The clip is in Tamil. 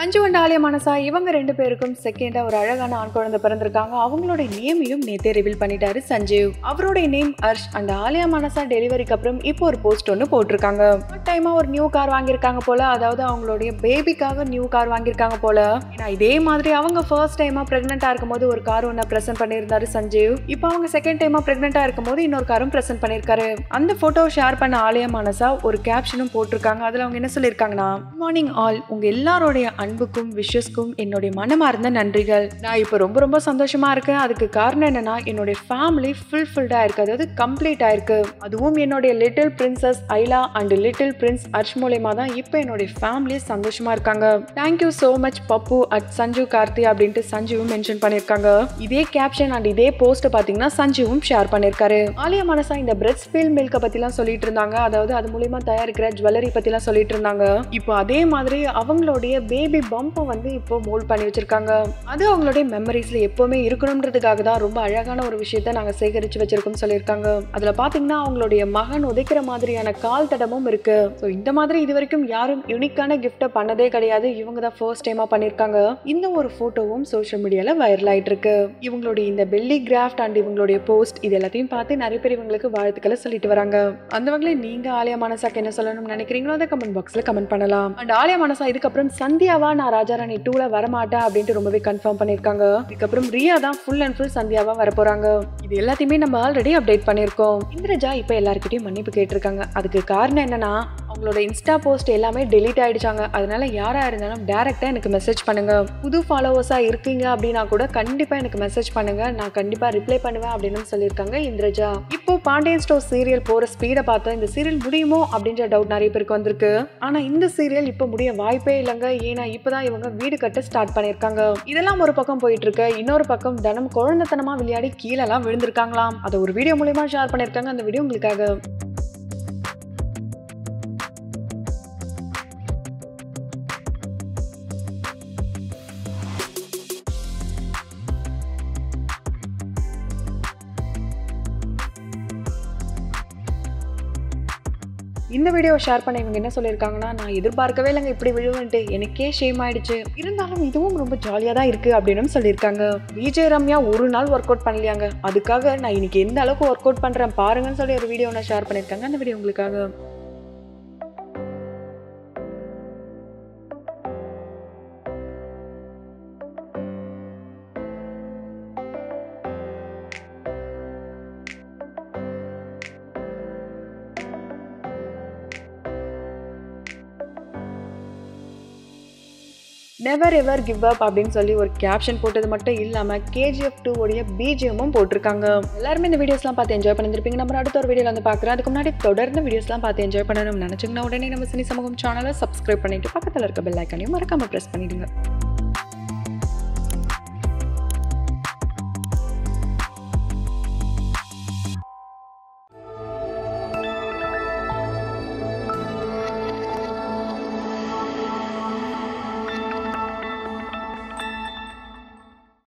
Sanjeev and Alya Manasa, இவங்க ரெண்டு பேருக்கும் செகண்டா ஒரு அழகான ஆண் குழந்தை பிறந்திருக்காங்க. அவங்களோட நேமையும் நேத்தே ரிவீல் பண்ணிட்டாரு சஞ்சீவ். அவரோட நேம் அர்ஷ். அந்த Alya Manasa டெலிவரிக்கு அப்புறம் இப்போ ஒரு போஸ்ட் ஒன்னு போட்டுருக்காங்க. டைமா ஒரு நியூ கார் வாங்கியிருக்காங்க போல. அதாவது அவங்களோட பேபிக்காக நியூ கார் வாங்கியிருக்காங்க போல. ஏன்னா இதே மாதிரி அவங்க ஃபர்ஸ்ட் டைமா பிரெக்னென்ட்டா இருக்கும்போது ஒரு கார் ஒன்னு பிரசன்ட் பண்ணியிருந்தாரு சஞ்சீவ். இப்போ அவங்க செகண்ட் டைமா பிரெக்னென்ட்டா இருக்கும்போது இன்னொரு காரும் பிரசன்ட் பண்ணியிருக்காரு. அந்த போட்டோ ஷேர் பண்ண Alya Manasa ஒரு கேப்ஷனும் போட்டிருக்காங்க. அதுல அவங்க என்ன சொல்லியிருக்காங்கன்னா, குட் மார்னிங் ஆல், உங்க எல்லாரோடைய அன்புக்கும் விஷஸ்க்கும் என்னுடைய மனமார்ந்த நன்றிகள். நான் இப்போ ரொம்ப ரொம்ப சந்தோஷமா இருக்கேன். அதுக்கு காரணம் என்னன்னா, என்னுடைய ஃபேமிலி ஃபுல்ஃபில்டா இருக்கு, அதாவது கம்ப்ளீட் ஆயிருக்கு. அதுவும் என்னுடைய little princess Aila and little prince Arsh மூலமா தான் இப்போ என்னுடைய ஃபேமிலி சந்தோஷமா இருக்காங்க. Thank you so much Pappu at Sanjeev Karthi அப்படின்ட்டு சஞ்சீவும் மென்ஷன் பண்ணியிருக்காங்க. இதே கேப்ஷன் அண்ட் இதே போஸ்ட் பாத்தீங்கன்னா சஞ்சீவும் ஷேர் பண்ணியிருக்காரு. Alya Manasa இந்த பிரெஸ்ட் ஃபீல் மில்கை பத்திலாம் சொல்லிட்டு இருந்தாங்க. அதாவது அது மூலமா தயாரிக்கிற ஜுவல்லரி பத்திலாம் சொல்லிட்டு இருந்தாங்க. இப்போ அதே மாதிரி அவங்களுடைய பேபி பம்ப வந்து இப்போ மோல்ட் பண்ணி வச்சிருக்காங்க. அது அவங்களுடைய மெமரிஸ்ல எப்பவுமே இருக்கணும்ன்றதுக்காக தான் ரொம்ப அழகான ஒரு விஷயத்தை நாங்க சேகரிச்சு வச்சிருக்கோம் சொல்லியிருக்காங்க. அதுல பாத்தீங்கன்னா அவங்களுடைய மகன் உதைக்கிற மாதிரியான கால் தடமும் இருக்கு. சோ இந்த மாதிரி இது வரைக்கும் யாரும் யூனிக்கான கிஃப்ட பண்ணதே கிடையாது. இவங்க தான் ஃபர்ஸ்ட் டைமா பண்ணிருக்காங்க. இந்த ஒரு போட்டோவும் சோஷியல் மீடியால வைரல் ஆயிட்டு இருக்கு. இவங்களுடைய இந்த பெல்லி கிராஃப்ட் அண்ட் இவங்களுடைய போஸ்ட் இது எல்லாத்தையும் பார்த்து நிறைய பேர் இவங்களுக்கு வாழ்த்துக்களை சொல்லிட்டு வராங்க. அந்த வகையில நீங்க Alya Manasa-க்கு என்ன சொல்லணும்னு நினைக்கிறீங்களோ அதை கமெண்ட் பாக்ஸ்ல கமெண்ட் பண்ணலாம். அண்ட் Alya Manasa இதுக்கப்புறம் சந்தியாவா நான் ராஜாராணி 2ல வரமாட்டேன் அப்படின்ட்டு ரொம்பவே கன்ஃபார்ம் பண்ணியிருக்காங்க. இதுக்கப்புறம் ரியா தான் ஃபுல் அண்ட் ஃபுல் சந்தியாவா வர போறாங்க. இது எல்லாத்தையுமே நம்ம ஆல்ரெடி அப்டேட் பண்ணியிருக்கோம். இந்திரஜா இப்போ எல்லாருக்கிட்டையும் மன்னிப்பு கேட்டிருக்காங்க. அதுக்கு காரணம் என்னன்னா, அவங்களோட இன்ஸ்டா போஸ்ட் எல்லாமே டெலீட் ஆயிடுச்சாங்க. அதனால யாரா இருந்தாலும் டைரக்டா எனக்கு மெசேஜ் பண்ணுங்க. புது ஃபாலோவர்ஸா இருக்கீங்க அப்படின்னா கூட கண்டிப்பா எனக்கு மெசேஜ் பண்ணுங்க, நான் கண்டிப்பா ரிப்ளை பண்ணுவேன் அப்படின்னு சொல்லியிருக்காங்க இந்திரஜா. இப்போ பாண்டியன் ஸ்டோர் சீரியல் போற ஸ்பீடை பார்த்தா இந்த சீரியல் முடியுமோ அப்படின்ற டவுட் நிறைய பேருக்கு வந்திருக்கு. ஆனா இந்த சீரியல் இப்போ முடிய வாய்ப்பே இல்லைங்க. ஏன்னா இப்பதான் இவங்க வீடு கட்ட ஸ்டார்ட் பண்ணிருக்காங்க. இதெல்லாம் ஒரு பக்கம் போயிட்டு இருக்கு. இன்னொரு பக்கம் தனம் குழந்தைத்தனமா விளையாடி கீழே எல்லாம் விழுந்திருக்காங்களாம். அதை ஒரு வீடியோ மூலமா ஷேர் பண்ணிருக்காங்க. அந்த வீடியோ உங்களுக்காக. இந்த வீடியோ ஷேர் பண்ண இவங்க என்ன சொல்லியிருக்காங்கன்னா, நான் எதிர்பார்க்கவே இல்லைங்க இப்படி விழுவன்ட்டு, எனக்கே ஷேம் ஆயிடுச்சு, இருந்தாலும் இதுவும் ரொம்ப ஜாலியாக தான் இருக்கு அப்படின்னு சொல்லியிருக்காங்க. VJ Ramya ஒரு நாள் ஒர்க் அவுட் பண்ணலையாங்க, அதுக்காக நான் இன்னைக்கு எந்த அளவுக்கு ஒர்க் அவுட் பண்றேன் பாருங்கன்னு சொல்லி ஒரு வீடியோ நான் ஷேர் பண்ணியிருக்காங்க. அந்த வீடியோ உங்களுக்காக. Never ever give up அப்படின்னு சொல்லி ஒரு கேப்ஷன் போட்டது மட்டும் இல்லாம KGF 2 உடைய BGM-உம் போட்டிருக்காங்க. எல்லாருமே இந்த வீடியோஸ் எல்லாம் பார்த்து என்ஜாய் பண்ணிருப்பீங்க. நம்ம அடுத்த ஒரு வீடியோல வந்து பாக்குறேன். அதுக்கு முன்னாடி தொடர்ந்து வீடியோஸ் எல்லாம் பார்த்து என்ஜாய் பண்ணணும்னு நினைச்சீங்கன்னா உடனே நம்ம சினி சமூகம் சேனலை சப்ஸ்கிரைப் பண்ணிட்டு பக்கத்துல இருக்க பெல் ஐக்கானையும் மறக்காம பிரஸ் பண்ணிடுங்க.